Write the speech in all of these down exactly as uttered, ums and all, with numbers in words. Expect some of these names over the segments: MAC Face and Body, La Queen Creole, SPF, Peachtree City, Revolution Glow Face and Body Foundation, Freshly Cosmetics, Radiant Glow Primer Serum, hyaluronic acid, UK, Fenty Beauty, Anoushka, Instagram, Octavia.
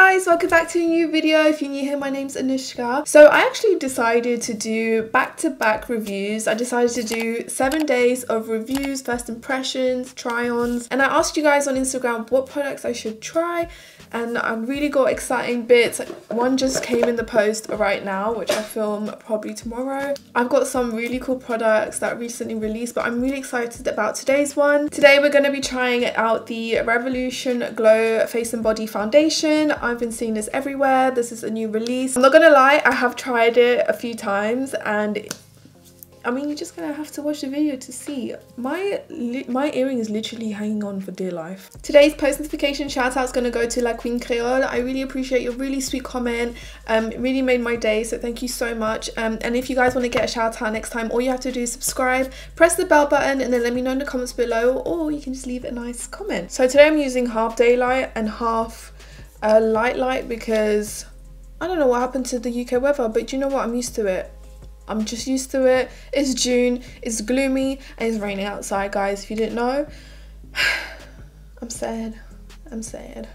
guys, welcome back to a new video. If you're new here, my name's Anushka. So I actually decided to do back-to-back reviews. I decided to do seven days of reviews, first impressions, try-ons, and I asked you guys on Instagram what products I should try, and I really got exciting bits. One just came in the post right now, which I film probably tomorrow. I've got some really cool products that recently released, but I'm really excited about today's one. Today we're going to be trying out the Revolution Glow Face and Body Foundation. I've been seeing this everywhere. This is a new release. I'm not gonna lie, I have tried it a few times, and I mean, you're just gonna have to watch the video to see. My my earring is literally hanging on for dear life. Today's post notification shout out is gonna go to La Queen Creole. I really appreciate your really sweet comment. Um, it really made my day, so thank you so much. Um, and if you guys wanna get a shout out next time, all you have to do is subscribe, press the bell button, and then let me know in the comments below, or you can just leave a nice comment. So today I'm using half daylight and half uh, light light because I don't know what happened to the U K weather, but you know what, I'm used to it. I'm just used to it. It's June, it's gloomy, and it's raining outside, guys, if you didn't know. I'm sad, I'm sad.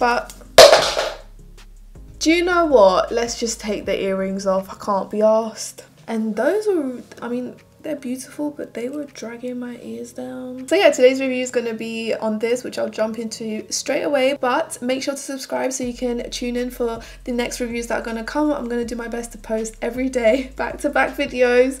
But do you know what? Let's just take the earrings off, I can't be arsed. And those are, I mean, they're beautiful, but they were dragging my ears down. So yeah, today's review is going to be on this, which I'll jump into straight away, but make sure to subscribe so you can tune in for the next reviews that are going to come. I'm going to do my best to post every day, back-to-back videos.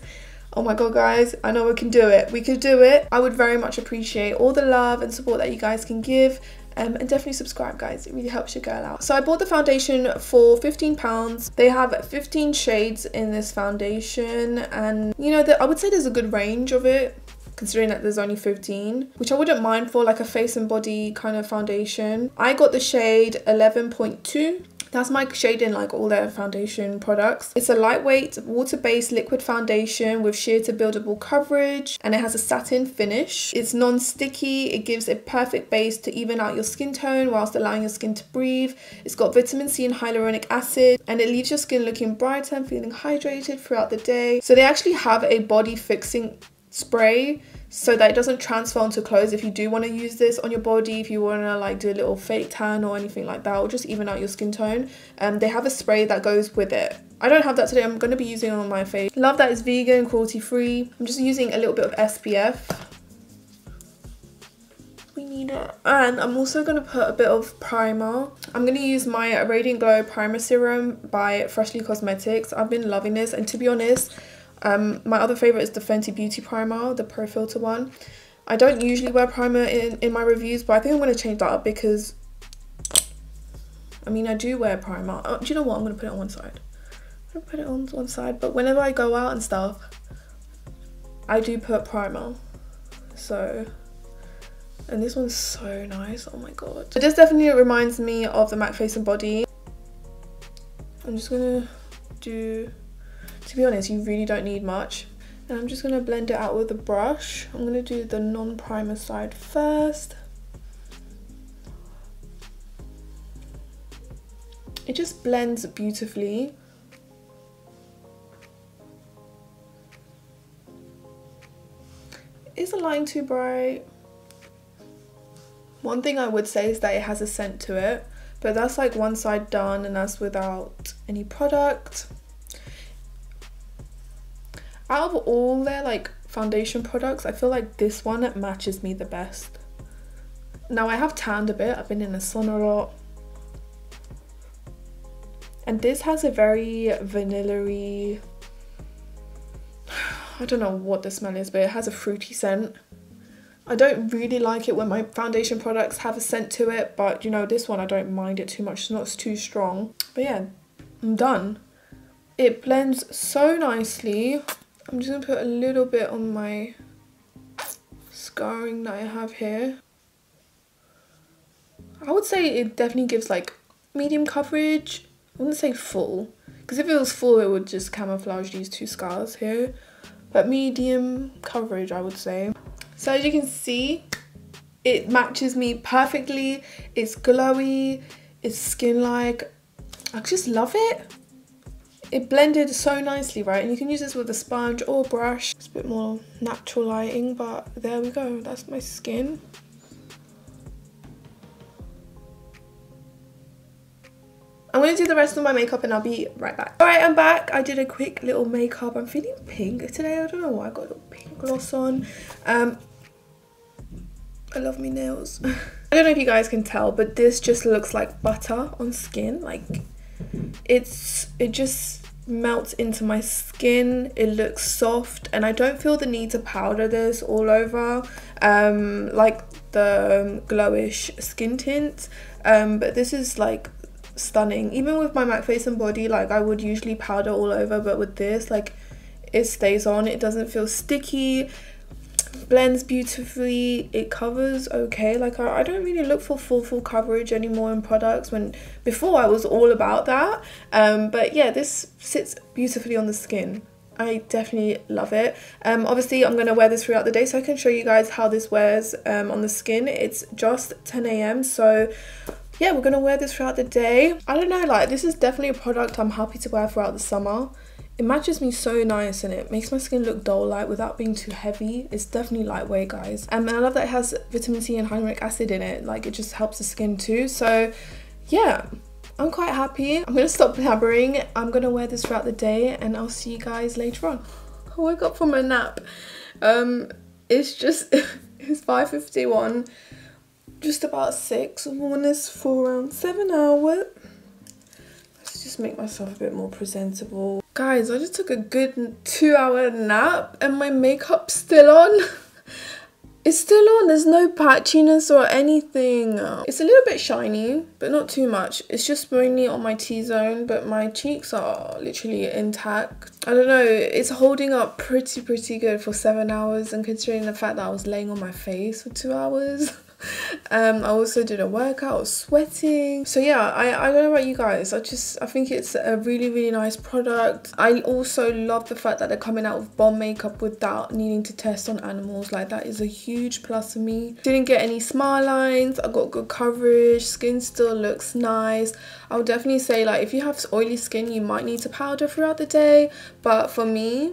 Oh my god, guys, I know we can do it. We could do it. I would very much appreciate all the love and support that you guys can give. Um, and definitely subscribe, guys, it really helps your girl out. So I bought the foundation for fifteen pounds. They have fifteen shades in this foundation, and you know, the, I would say there's a good range of it, considering that there's only fifteen, which I wouldn't mind for like a face and body kind of foundation. I got the shade eleven point two. That's my shade in like all their foundation products. It's a lightweight water-based liquid foundation with sheer to buildable coverage, and it has a satin finish. It's non-sticky. It gives a perfect base to even out your skin tone whilst allowing your skin to breathe. It's got vitamin C and hyaluronic acid, and it leaves your skin looking brighter and feeling hydrated throughout the day. So they actually have a body fixing spray so that it doesn't transfer onto clothes. If you do want to use this on your body, if you want to like do a little fake tan or anything like that, or just even out your skin tone, um, they have a spray that goes with it. I don't have that today. I'm going to be using it on my face. Love that it's vegan, cruelty free. I'm just using a little bit of S P F. We need it. And I'm also going to put a bit of primer. I'm going to use my Radiant Glow Primer Serum by Freshly Cosmetics. I've been loving this, and to be honest, Um, my other favourite is the Fenty Beauty primer, the Pro Filter one. I don't usually wear primer in, in my reviews, but I think I'm going to change that up because, I mean, I do wear primer. Oh, do you know what? I'm going to put it on one side. I'm going to put it on one side, but whenever I go out and stuff, I do put primer. So, and this one's so nice. Oh my god. But this definitely reminds me of the MAC Face and Body. I'm just going to do... To be honest, you really don't need much. And I'm just going to blend it out with a brush. I'm going to do the non-primer side first. It just blends beautifully. Is the line too bright? One thing I would say is that it has a scent to it, but that's like one side done, and that's without any product. Out of all their like foundation products, I feel like this one matches me the best. Now I have tanned a bit, I've been in the sun a lot, and this has a very vanilla-y, I don't know what the smell is, but it has a fruity scent. I don't really like it when my foundation products have a scent to it, but you know, this one I don't mind it too much. It's not too strong. But yeah, I'm done. It blends so nicely. I'm just going to put a little bit on my scarring that I have here. I would say it definitely gives like medium coverage. I wouldn't say full, because if it was full it would just camouflage these two scars here. But medium coverage, I would say. So as you can see, it matches me perfectly. It's glowy, it's skin-like. I just love it. It blended so nicely, right? And you can use this with a sponge or brush. It's a bit more natural lighting, but there we go. That's my skin. I'm going to do the rest of my makeup and I'll be right back. Alright, I'm back. I did a quick little makeup. I'm feeling pink today. I don't know why. I got a little pink gloss on. Um, I love me nails. I don't know if you guys can tell, but this just looks like butter on skin. Like, it's it just melts into my skin. It looks soft and I don't feel the need to powder this all over um like the um, glowish skin tint, um but this is like stunning. Even with my MAC Face and Body, like I would usually powder all over, but with this, like, it stays on. It doesn't feel sticky, blends beautifully, it covers okay. Like I, I don't really look for full full coverage anymore in products, when before I was all about that, um but yeah, this sits beautifully on the skin. I definitely love it. Um obviously I'm going to wear this throughout the day so I can show you guys how this wears um on the skin. It's just ten A M so yeah, we're going to wear this throughout the day. I don't know, like, this is definitely a product I'm happy to wear throughout the summer. It matches me so nice and it makes my skin look doll light without being too heavy. It's definitely lightweight, guys. Um, and I love that it has vitamin C and hyaluronic acid in it. Like, it just helps the skin too. So yeah, I'm quite happy. I'm going to stop blabbering. I'm going to wear this throughout the day and I'll see you guys later on. I woke up from a nap. Um, it's just, it's five fifty-one. Just about six. I'm on this for around seven hours. Let's just make myself a bit more presentable. Guys, I just took a good two hour nap and my makeup's still on. It's still on, there's no patchiness or anything. It's a little bit shiny, but not too much. It's just mainly on my T-zone, but my cheeks are literally intact. I don't know, it's holding up pretty, pretty good for seven hours and considering the fact that I was laying on my face for two hours. um I also did a workout, sweating, so yeah, I, I don't know about you guys, I just I think it's a really really nice product. I also love the fact that they're coming out with bomb makeup without needing to test on animals. Like, that is a huge plus for me. Didn't get any smile lines, I got good coverage, skin still looks nice. I would definitely say, like, if you have oily skin you might need to powder throughout the day, but for me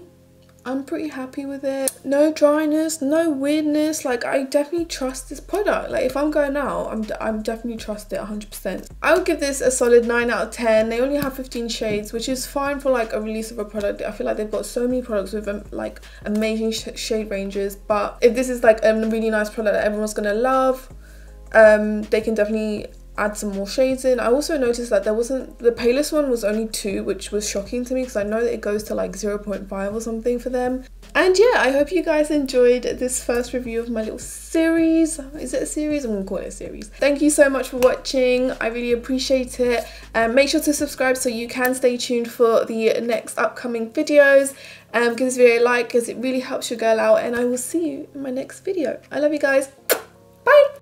I'm pretty happy with it. No dryness, no weirdness. Like, I definitely trust this product. Like, if I'm going out, I'm, I'm definitely trust it one hundred percent. I would give this a solid nine out of ten. They only have fifteen shades, which is fine for like a release of a product. I feel like they've got so many products with um, like amazing sh shade ranges, but if this is like a really nice product that everyone's gonna love, um, they can definitely add some more shades in. I also noticed that there wasn't, the palest one was only two, which was shocking to me because I know that it goes to like zero point five or something for them. And yeah, I hope you guys enjoyed this first review of my little series. Is it a series? I'm gonna call it a series. Thank you so much for watching, I really appreciate it. Um, make sure to subscribe so you can stay tuned for the next upcoming videos. Um, give this video a like because it really helps your girl out, and I will see you in my next video. I love you guys, bye.